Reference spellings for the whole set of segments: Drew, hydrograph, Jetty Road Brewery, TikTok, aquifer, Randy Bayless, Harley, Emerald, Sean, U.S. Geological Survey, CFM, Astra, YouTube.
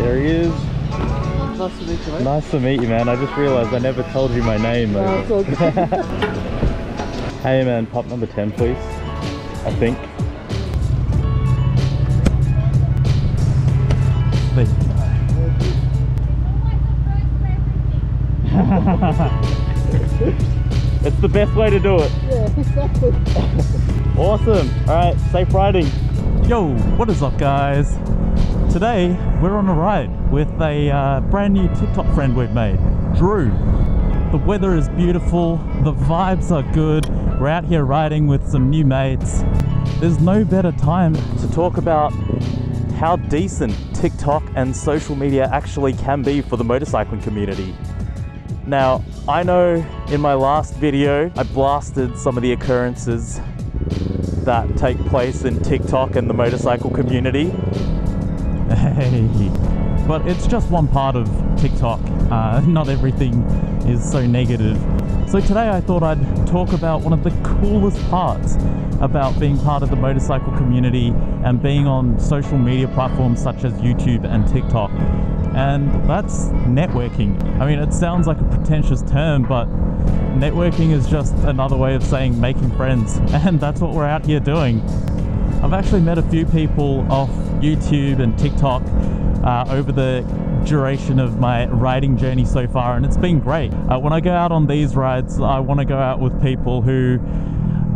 There he is. Nice to meet you, mate. Nice to meet you, man. I just realized I never told you my name. No, it's all good. Hey, man, pop number 10, please. I think. It's the best way to do it. Yeah, exactly. Awesome. Alright, safe riding. Yo, what is up, guys? Today we're on a ride with a brand new TikTok friend we've made, Drew. The weather is beautiful, the vibes are good, we're out here riding with some new mates. There's no better time to talk about how decent TikTok and social media actually can be for the motorcycling community. Now, I know in my last video, I blasted some of the occurrences that take place in TikTok and the motorcycle community. Hey. But it's just one part of TikTok. Not everything is so negative. So today I thought I'd talk about one of the coolest parts about being part of the motorcycle community and being on social media platforms such as YouTube and TikTok. And that's networking. I mean, it sounds like a pretentious term, but networking is just another way of saying making friends, and that's what we're out here doing. I've actually met a few people off YouTube and TikTok over the duration of my riding journey so far, and it's been great. When I go out on these rides, I want to go out with people who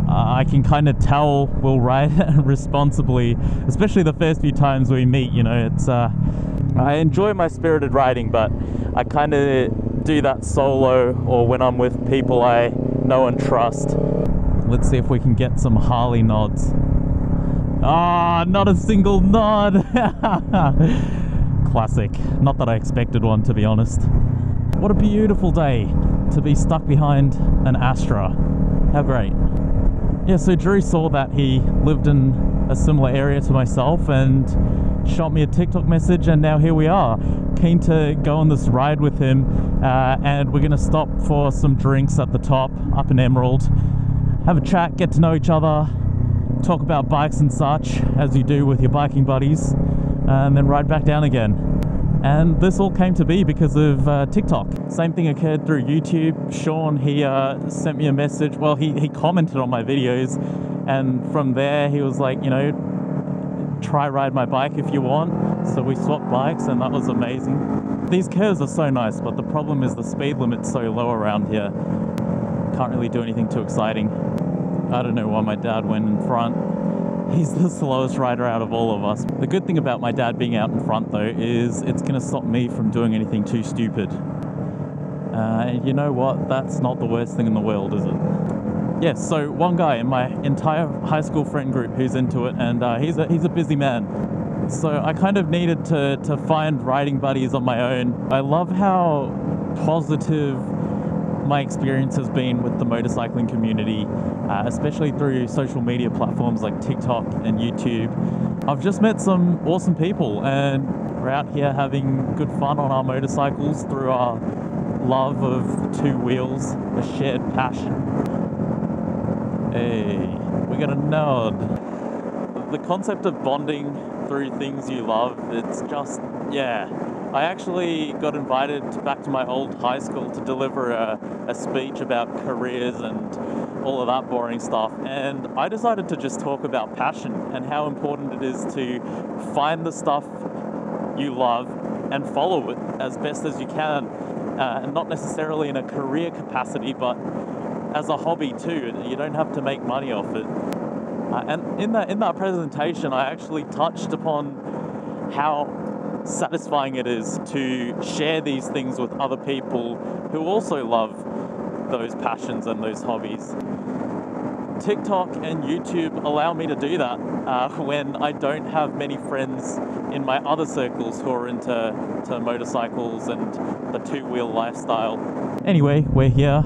I can kind of tell will ride responsibly, especially the first few times we meet, you know. It's I enjoy my spirited riding, but I kind of do that solo or when I'm with people I know and trust. Let's see if we can get some Harley nods. Ah, not a single nod! Classic. Not that I expected one, to be honest. What a beautiful day to be stuck behind an Astra. How great. Yeah, so Drew saw that he lived in a similar area to myself and shot me a TikTok message, and now here we are, keen to go on this ride with him, and we're gonna stop for some drinks at the top up in Emerald, have a chat, get to know each other, talk about bikes and such, as you do with your biking buddies, and then ride back down again. And this all came to be because of TikTok. Same thing occurred through YouTube. Sean, he sent me a message, well, he commented on my videos, and from there he was like, you know, try ride my bike if you want. So we swapped bikes, and that was amazing. These curves are so nice, but the problem is the speed limit's so low around here. Can't really do anything too exciting. I don't know why my dad went in front. He's the slowest rider out of all of us. The good thing about my dad being out in front, though, is it's gonna stop me from doing anything too stupid. And you know what? That's not the worst thing in the world, is it? Yes, so one guy in my entire high school friend group who's into it, and he's a busy man. So I kind of needed to find riding buddies on my own. I love how positive my experience has been with the motorcycling community, especially through social media platforms like TikTok and YouTube. I've just met some awesome people, and we're out here having good fun on our motorcycles through our love of two wheels, a shared passion. Hey, we got a nod. The concept of bonding through things you love, it's just, yeah. I actually got invited back to my old high school to deliver a speech about careers and all of that boring stuff. And I decided to just talk about passion and how important it is to find the stuff you love and follow it as best as you can. And not necessarily in a career capacity, but as a hobby too. You don't have to make money off it. And in that presentation, I actually touched upon how satisfying it is to share these things with other people who also love those passions and those hobbies. TikTok and YouTube allow me to do that when I don't have many friends in my other circles who are into motorcycles and the two-wheel lifestyle. Anyway, we're here.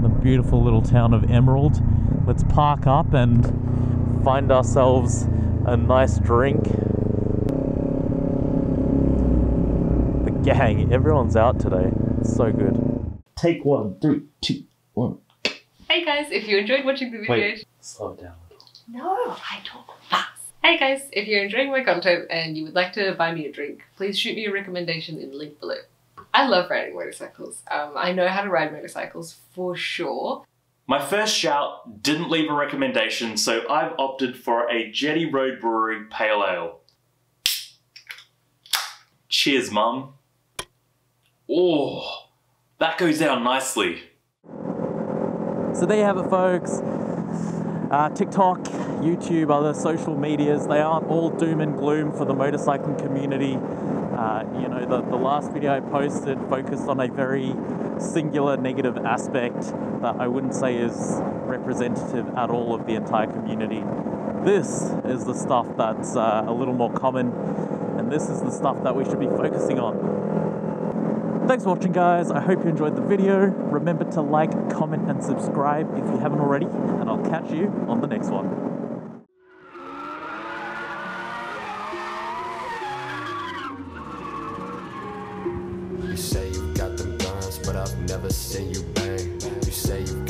The beautiful little town of Emerald. Let's park up and find ourselves a nice drink. The gang, everyone's out today. It's so good. Take one, 3, 2, 1. Hey guys, if you enjoyed watching the video... Wait, slow down. No, I talk fast. Hey guys, if you're enjoying my content and you would like to buy me a drink, please shoot me a recommendation in the link below. I love riding motorcycles. I know how to ride motorcycles for sure. My first shout didn't leave a recommendation, so I've opted for a Jetty Road Brewery Pale Ale. Cheers, Mum. Oh, that goes down nicely. So there you have it, folks. TikTok, YouTube, other social medias, they aren't all doom and gloom for the motorcycling community. You know, the last video I posted focused on a very singular negative aspect that I wouldn't say is representative at all of the entire community. This is the stuff that's a little more common, and this is the stuff that we should be focusing on. Thanks for watching, guys. I hope you enjoyed the video. Remember to like, comment, and subscribe if you haven't already, and I'll catch you on the next one. You say you've got them guns, but I've never seen you bang. You say you've